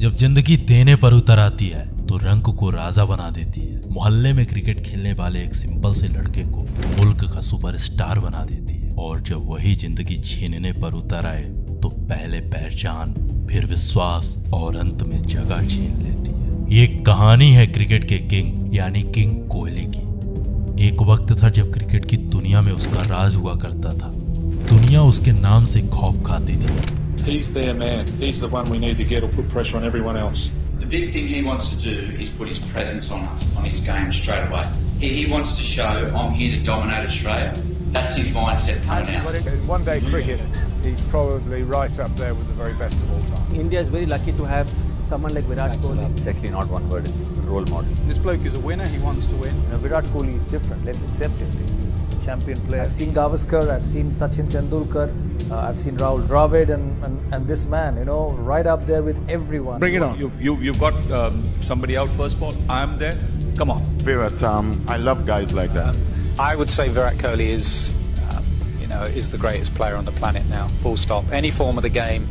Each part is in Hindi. जब जिंदगी देने पर उतर आती है तो रंग को राजा बना देती है। मोहल्ले में क्रिकेट खेलने वाले एक सिंपल से लड़के को मुल्क का सुपरस्टार बना देती है, और जब वही जिंदगी छीनने पर उतर आए तो पहले पहचान, फिर विश्वास और अंत में जगह छीन लेती है। ये कहानी है क्रिकेट के किंग यानी किंग कोहली की। एक वक्त था जब क्रिकेट की दुनिया में उसका राज हुआ करता था। दुनिया उसके नाम से खौफ खाती थी। He's there, man. He's the one we need to get or put pressure on everyone else. The big thing he wants to do is put his presence on us, on his game straight away. He wants to show, I'm here to dominate Australia. That's his mindset now. In one day cricket, he's probably right up there with the very best of all time. India is very lucky to have someone like Virat Kohli. It's actually not one word, it's role model. This bloke is a winner, he wants to win. You know, Virat Kohli is different, let's accept it. Champion player. I've seen Gavaskar, I've seen Sachin Tendulkar. I've seen Rahul Dravid and this man, you know, right up there with everyone. Bring it on. You've got somebody out first ball. I'm there. Come on. Virat, I love guys like that. I would say Virat Kohli is, you know, is the greatest player on the planet now. Full stop. Any form of the game,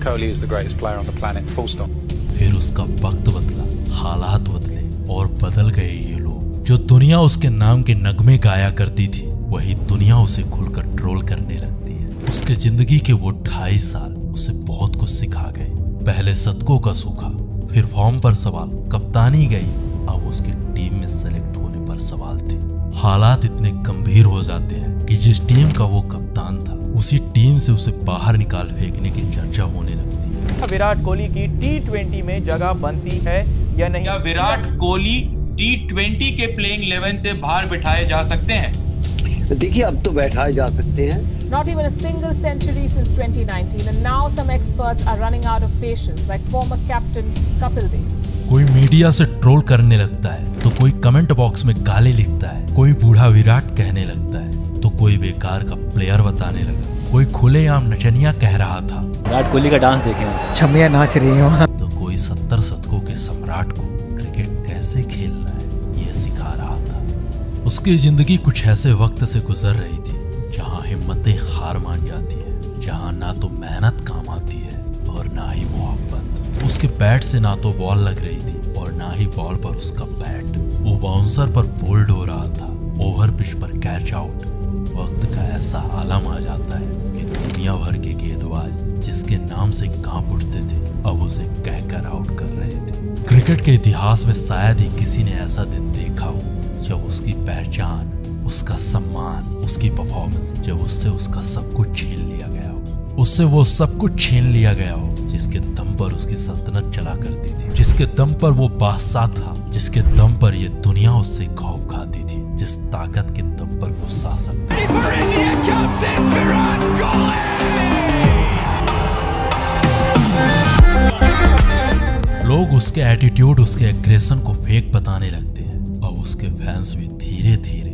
Kohli is the greatest player on the planet. Full stop. फिर उसका वक्त बदला, हालात बदले और बदल गए ये लोग। जो दुनिया उसके नाम के नगमे गाया करती थी, वही दुनिया उसे खुलकर ट्रोल करने लगती है। उसके जिंदगी के वो 2.5 साल उसे बहुत कुछ सिखा गए। पहले शतकों का सूखा, फिर फॉर्म पर सवाल, कप्तानी गई, अब उसकी टीम में सेलेक्ट होने पर सवाल थे। हालात इतने गंभीर हो जाते हैं कि जिस टीम का वो कप्तान था, उसी टीम से उसे बाहर निकाल फेंकने की चर्चा होने लगती है। विराट कोहली की T20 में जगह बनती है या नहीं? क्या विराट कोहली T20 के प्लेइंग 11 से बाहर बिठाए जा सकते हैं? देखिए, अब तो बैठाए जा सकते हैं। Not even a single century since 2019, and now some experts are running out of patience, like former captain Kapil Dev. कोई मीडिया से ट्रोल करने लगता है, तो कोई कमेंट बॉक्स में गाली लिखता है, कोई बूढ़ा विराट कहने लगता है, तो कोई बेकार का प्लेयर बताने लगा, कोई खुलेआम नचनिया कह रहा था विराट कोहली का डांस देखे, छमिया नाच रही हो, तो कोई 70 शतकों के सम्राट को क्रिकेट कैसे खेलना है ये सिखा रहा था। उसकी जिंदगी कुछ ऐसे वक्त से गुजर रही थी जहाँ हिम्मतें हार मान जाती है, जहाँ ना तो मेहनत काम आती है और ना ही मोहब्बत। उसके बैट से ना तो बॉल लग रही थी और ना ही बॉल पर उसका बैट। वो बाउंसर पर बोल्ड हो रहा था, ओवर पिच पर कैच आउट। वक्त का ऐसा आलम आ जाता है कि दुनिया भर के गेंदबाज जिसके नाम से कांप उठते थे, अब उसे कहकर आउट कर रहे थे। क्रिकेट के इतिहास में शायद ही किसी ने ऐसा दिन देखा हो जब उसकी पहचान, उसका सम्मान, उसकी परफॉर्मेंस, जब उससे उसका सब कुछ छीन लिया गया हो, उससे वो सब कुछ छीन लिया गया हो जिसके दम पर उसकी सल्तनत चला करती थी, जिसके दम पर वो बादशाह था, जिसके दम पर ये दुनिया उससे खौफ खाती थी, जिस ताकत के दम पर वो शासक था। लोग उसके एटीट्यूड, उसके एग्रेशन को फेक बताने लगते हैं। उसके फैंस भी धीरे धीरे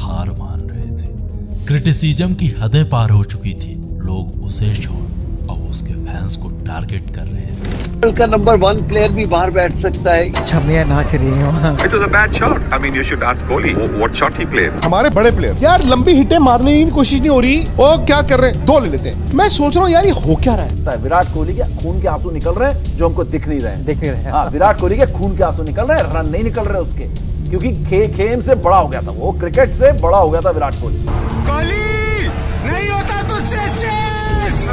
हार मान रहे थे। क्रिटिसिज्म की हदें पार हो चुकी थी। लोग उसे छोड़ अब उसके फैंस को टारगेट कर रहे थे। वर्ल्ड का नंबर 1 प्लेयर भी बाहर बैठ सकता है। छमिया नाच रही हो। It was a bad shot. I mean, you should ask Kohli what shot he played. हमारे बड़े प्लेयर यार लंबी हिटें मारने की कोशिश नहीं हो रही। वो क्या कर रहे हैं? 2 ले लेते हैं। मैं सोच रहा हूँ यार ये हो क्या रहा है। विराट कोहली के खून के आंसू निकल रहे हैं जो हमको दिख नहीं रहे। दिख नहीं रहे। हाँ, विराट कोहली के खून के आंसू निकल रहे हैं, रन नहीं निकल रहे उसके, क्योंकि खेल से बड़ा हो गया था वो, क्रिकेट से बड़ा हो गया था विराट कोहली। कोहली नहीं होता तुझसे चेस।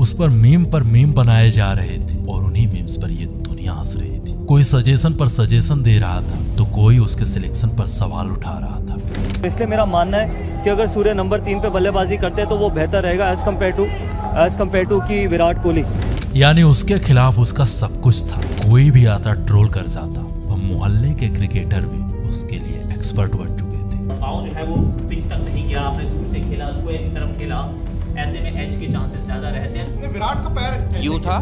उस पर मीम बनाए जा रहे थे और उन्हीं मीम्स पर ये दुनिया हंस रही थी। कोई सजेशन पर सजेशन दे रहा था, तो कोई उसके सिलेक्शन पर सवाल उठा रहा था। इसलिए मेरा मानना है कि अगर सूर्य नंबर 3 पे बल्लेबाजी करते तो वो बेहतर रहेगा एज कम्पेयर टू की विराट कोहली। यानी उसके खिलाफ उसका सब कुछ था। कोई भी आता ट्रोल कर जाता। हम मोहल्ले के क्रिकेटर भी उसके लिए एक्सपर्ट बन चुके थे। पाँव जो है वो पिच तक नहीं गया, आपने दूर से खेला, उसको एक तरफ खेला, ऐसे में एज के चांसेस ज्यादा रहते हैं। विराट का पैर यू था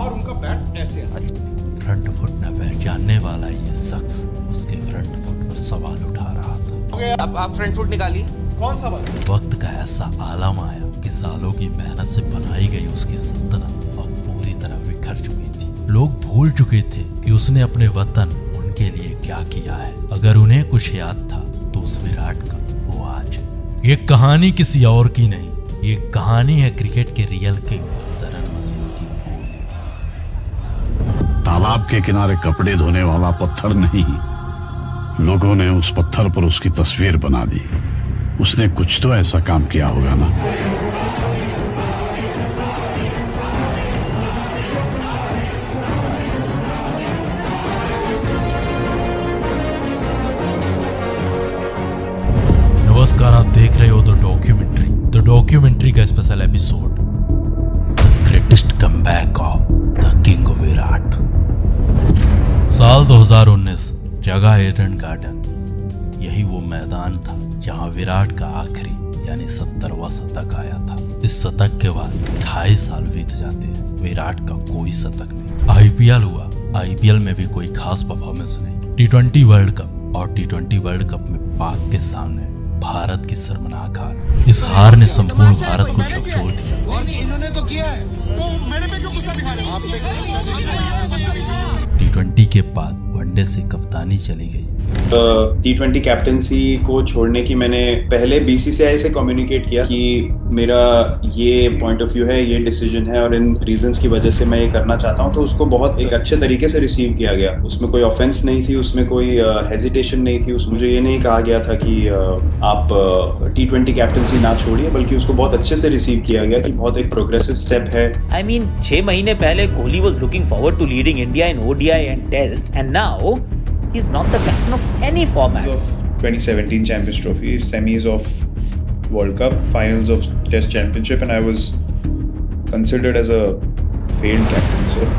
और उनका बैट ऐसे। फ्रंट फुट न पहचानने वाला ये शख्स उसके फ्रंट फुट पर सवाल उठा रहा था। आप फ्रंट फुट निकालिए, कौन सा बात? वक्त का ऐसा आलम आया कि सालों की मेहनत से बनाई गई उसकी सल्तनत अब पूरी तरह बिखर चुकी थी। लोग भूल चुके थे कि उसने अपने वतन, उनके लिए क्या किया है। अगर उन्हें कुछ याद था तो उस विराट का वो आज। ये कहानी किसी और की नहीं, ये कहानी है क्रिकेट के रियल किंग तालाब के किनारे कपड़े धोने वाला पत्थर नहीं, लोगों ने उस पत्थर पर उसकी तस्वीर बना दी। उसने कुछ तो ऐसा काम किया होगा ना। नमस्कार, आप देख रहे हो द डॉक्यूमेंट्री का special episode, the greatest comeback of the king Virat. साल 2019, जगह एडन गार्डन। यही वो मैदान था जहां विराट का आखिरी यानी 70वां शतक आया था। इस शतक के बाद 2.5 साल बीत जाते हैं, विराट का कोई शतक नहीं। आईपीएल हुआ, आईपीएल में भी कोई खास परफॉर्मेंस नहीं। टी20 वर्ल्ड कप और टी20 वर्ल्ड कप में पाक के सामने भारत की शर्मनाक हार। इस हार ने संपूर्ण भारत को झकझोर दिया। इन्होंने तो किया है, तो मेरे पे क्यों गुस्सा दिखा रहे हो? आप पे क्यों गुस्सा दिखा रहे हो? टी20 के बाद वनडे से कप्तानी चली गई। तो टी20 कैप्टेंसी को छोड़ने की मैंने पहले बीसीसीआई से कम्युनिकेट किया कि मेरा ये पॉइंट ऑफ व्यू है, ये डिसीजन है और इन रीजंस की वजह से मैं ये करना चाहता हूँ। तो उसको बहुत एक अच्छे तरीके से रिसीव किया गया। उसमें कोई ऑफेंस नहीं थी, उसमें कोई हेजिटेशन नहीं थी। उसमें मुझे ये नहीं कहा गया था कि आप टी20 कैप्टेंसी ना छोड़िए, बल्कि उसको बहुत अच्छे से रिसीव किया गया कि बहुत एक प्रोग्रेसिव स्टेप है। आई मीन 6 महीने पहले Kohli was looking forward to leading India in ODI and test, and now he's not the captain of any format. Of 2017 Champions Trophy, semis of World Cup, finals of Test Championship, and I was considered as a failed captain. So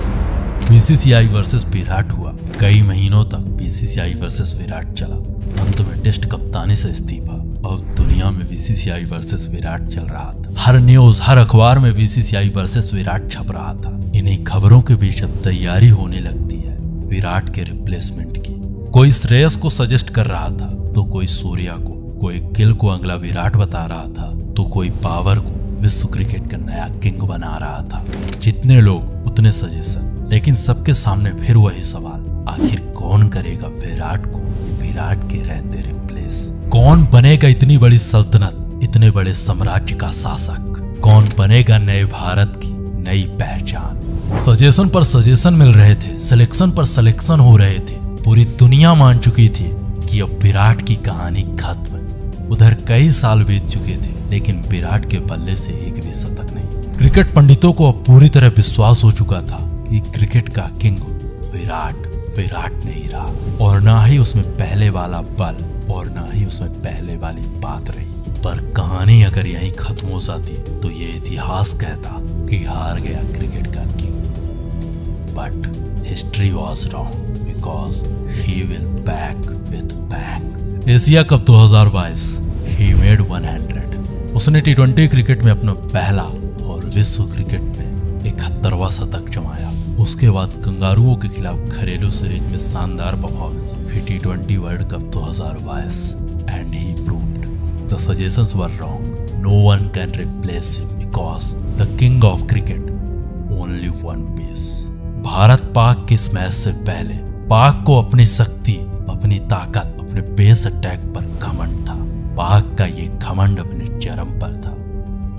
BCCI versus Virat हुआ। कई महीनों तक BCCI versus विराट चला। अंत में टेस्ट कप्तानी से इस्तीफा। अब दुनिया में BCCI versus विराट चल रहा था। हर न्यूज, हर अखबार में BCCI versus विराट छप रहा था। इन्हीं खबरों के बीच अब तैयारी होने लगती है विराट के रिप्लेसमेंट की। कोई श्रेयस को सजेस्ट कर रहा था, तो कोई सूर्या को, कोई गिल को अगला विराट बता रहा था, तो कोई पावर को विश्व क्रिकेट का नया किंग बना रहा था। जितने लोग उतने सजेशन, लेकिन सबके सामने फिर वही सवाल, आखिर कौन करेगा विराट को विराट के रहते रिप्लेस? कौन बनेगा इतनी बड़ी सल्तनत, इतने बड़े साम्राज्य का शासक? कौन बनेगा नए भारत की नई पहचान? सजेशन पर सजेशन मिल रहे थे, सिलेक्शन पर सिलेक्शन हो रहे थे। पूरी दुनिया मान चुकी थी कि अब विराट की कहानी खत्म। उधर कई साल बीत चुके थे, लेकिन विराट के बल्ले से एक भी शतक नहीं। क्रिकेट पंडितों को अब पूरी तरह विश्वास हो चुका था कि क्रिकेट का किंग विराट नहीं रहा, और ना ही उसमें पहले वाला बल और ना ही उसमें पहले वाली बात रही। पर कहानी अगर यहीं खत्म हो जाती तो ये इतिहास कहता कि हार गया क्रिकेट का king. But history was wrong, because he will back with bang. Asia cup 2022 he made 100। उसने टी20 क्रिकेट में अपना पहला और विश्व क्रिकेट में 71वां शतक जमाया। उसके बाद कंगारुओं के खिलाफ घरेलू सीरीज में शानदार परफॉर्मेंस, फिर टी20 world cup 2022 and he proved the suggestions were wrong. No one can replace him because the king of cricket only one piece. Bharat Pak के इस मैच से पहले पाक को अपनी शक्ति, अपनी ताकत, अपने बेस अटैक पर घमंड था। पाक का ये घमंड अपने चरम पर था।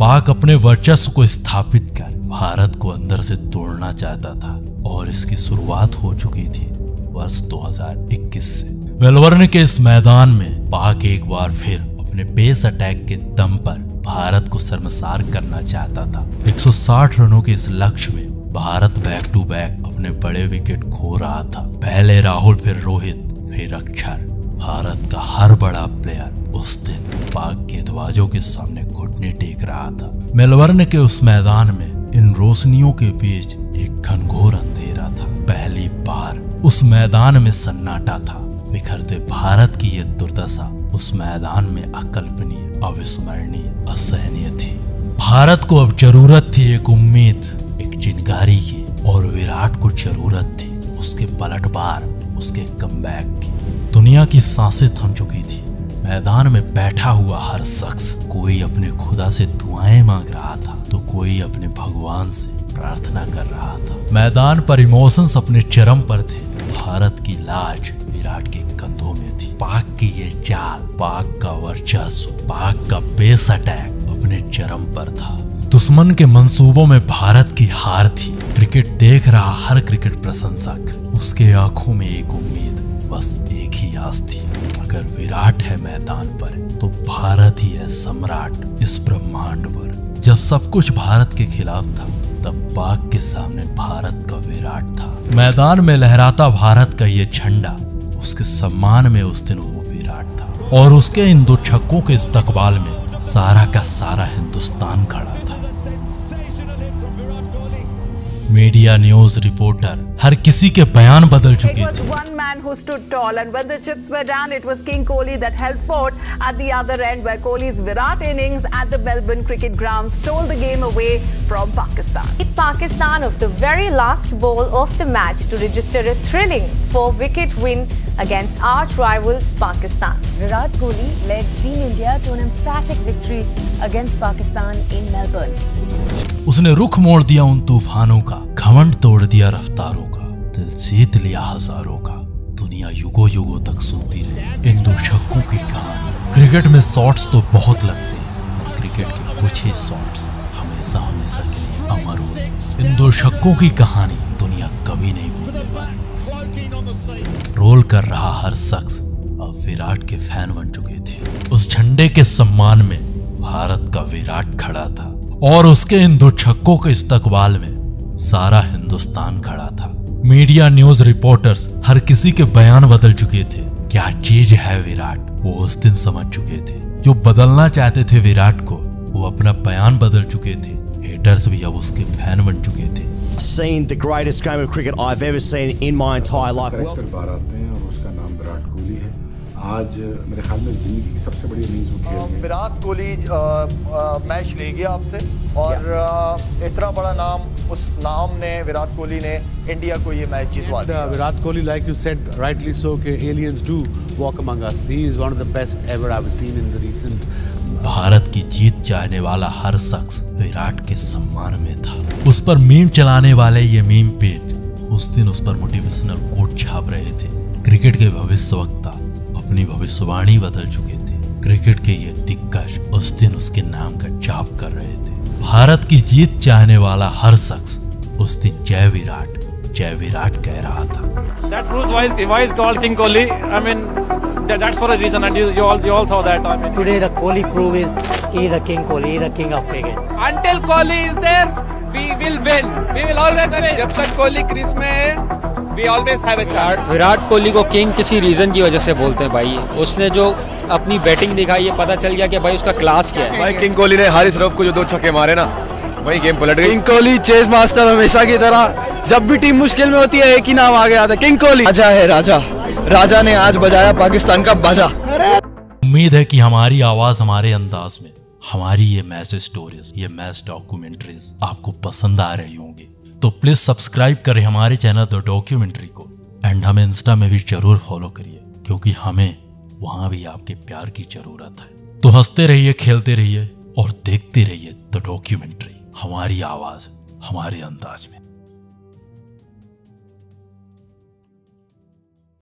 पाक अपने वर्चस्व को स्थापित कर भारत को अंदर से तोड़ना चाहता था, और इसकी शुरुआत हो चुकी थी वर्ष 2021 से। मेलबर्न के इस मैदान में पाक एक बार फिर अपने बेस अटैक के दम पर भारत को शर्मसार करना चाहता था। 160 रनों के इस लक्ष्य में भारत बैक टू बैक अपने बड़े विकेट खो रहा था। पहले राहुल, फिर रोहित, फिर अक्षर। भारत का हर बड़ा प्लेयर उस दिन पाक गेंदबाजों के सामने घुटने टेक रहा था। मेलबर्न के उस मैदान में इन रोशनियों के बीच एक घनघोर अंधेरा था। पहली बार उस मैदान में सन्नाटा था। बिखरते भारत की ये दुर्दशा उस मैदान में अकल्पनीय, अविस्मरणीय, असहनीय थी। भारत को अब जरूरत थी एक उम्मीद, एक चिंगारी की, और विराट को जरूरत थी उसके पलटवार, उसके कमबैक की। दुनिया की सांसें थम चुकी थी। मैदान में बैठा हुआ हर शख्स, कोई अपने खुदा से दुआएं मांग रहा था, तो कोई अपने भगवान से प्रार्थना कर रहा था। मैदान पर इमोशंस अपने चरम पर थे। भारत की लाज विराट के कंधों में थी। पाक की ये चाल, पाक का वर्चस्व, पाक का बेस अटैक अपने चरम पर था। दुश्मन के मंसूबों में भारत की हार थी। क्रिकेट देख रहा हर क्रिकेट प्रशंसक, उसके आंखों में एक उम्मीद, बस एक ही आस थी, अगर विराट है मैदान पर तो भारत ही है सम्राट इस ब्रह्मांड पर। जब सब कुछ भारत के खिलाफ था, तब पाक के सामने भारत का विराट था। मैदान में लहराता भारत का ये झंडा, उसके सम्मान में उस दिन वो विराट था। और उसके इन दो छक्कों के इस्तकबाल में सारा का सारा हिंदुस्तान खड़ा था। मीडिया, न्यूज रिपोर्टर, हर किसी के बयान बदल चुके थे। One man who stood tall, and when the chips were down, it was King Kohli that held fort at the other end, where Kohli's Virat innings at the Melbourne Cricket Ground stole the game away from Pakistan. It Pakistan of the very last ball of the match to register a thrilling four-wicket win against arch rivals Pakistan. Virat Kohli led Team India to an emphatic victory against Pakistan in Melbourne. उसने रुख मोड़ दिया उन तूफानों का, घमंड तोड़ दिया रफ्तारों का, दिल जीत लिया हजारों का, दुनिया युगो युगो तक सुनती है इन दो छक्कों की कहानी। क्रिकेट में शॉट्स तो बहुत लगते हैं, क्रिकेट के कुछ ही शॉट्स हमेशा हमेशा के लिए अमर होते। इन दो छक्कों की कहानी दुनिया कभी नहीं भूलेगी। रोल कर रहा हर शख्स अब विराट के फैन बन चुके थे। उस झंडे के सम्मान में भारत का विराट खड़ा था, और उसके इन दो छक्कों के इस्तकबाल में सारा हिंदुस्तान खड़ा था। मीडिया, न्यूज रिपोर्टर्स, हर किसी के बयान बदल चुके थे। क्या चीज है विराट, वो उस दिन समझ चुके थे। जो बदलना चाहते थे विराट को, वो अपना बयान बदल चुके थे। हेटर्स भी अब उसके फैन बन चुके थे। Seen the greatest game of cricket I've ever seen in my entire life. Bharat में, और उसका नाम विराट कोहली है। आज मेरे ख्याल में जिंदगी की सबसे बड़ी इनिंग्स वो खेल में विराट कोहली मैच ले गया आपसे, और इतना बड़ा नाम, उस नाम ने, विराट कोहली ने इंडिया को ये मैच जितवा दिया। Virat Kohli, like you said rightly so, के aliens do walk among us, he is one of the best ever I have seen in the recent. Bharat की जीत चाहने वाला हर शख्स विराट के सम्मान में था। उस पर मीम चलाने वाले ये मीम पेज उस दिन उस पर मोटिवेशनल कोट छाप रहे थे। क्रिकेट के भविष्यवक्ता अपनी भविष्यवाणी बदल चुके थे। क्रिकेट के ये दिग्गज उस दिन उसके नाम का जाप कर रहे थे। भारत की जीत चाहने वाला हर शख्स उस दिन जय विराट कह रहा था। That was wise call, King Kohli. I mean, that's for a reason, and you all saw that. I mean, today the Kohli prove is he the King Kohli, the king of cricket. Until Kohli is there, we will win. We will always win. जब तक कोहली क्रीज में है, We always have a chance. Virat Kohli को किंग किसी रीजन की वजह से बोलते हैं भाई। उसने जो अपनी बैटिंग दिखाई है, पता चल गया कि भाई उसका क्लास क्या है। भाई किंग कोहली ने हारिस रऊफ को जो दो छक्के मारे ना, वही गेम पलट गई। किंग कोहली चेस मास्टर हमेशा की तरह, जब भी टीम मुश्किल में होती है एक ही नाम आगे आता है, किंग कोहली। राजा है राजा, राजा ने आज बजाया पाकिस्तान का बाजा। उम्मीद है कि हमारी आवाज, हमारे अंदाज में, हमारी ये मैच स्टोरीज, ये मैच डॉक्यूमेंट्रीज आपको पसंद आ रही होंगी। तो प्लीज सब्सक्राइब करें हमारे चैनल द डॉक्यूमेंट्री को, एंड हमें इंस्टा में भी जरूर फॉलो करिए, क्योंकि हमें वहां भी आपके प्यार की जरूरत है। तो हंसते रहिए, खेलते रहिए, और देखते रहिए द डॉक्यूमेंट्री, हमारी आवाज, हमारे अंदाज में।